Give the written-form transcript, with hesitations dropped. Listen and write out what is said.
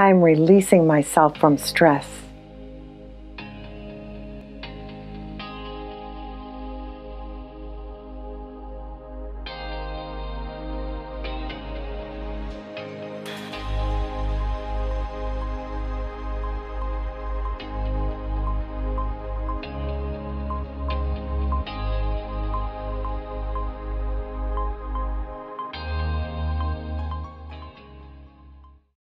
I'm releasing myself from stress.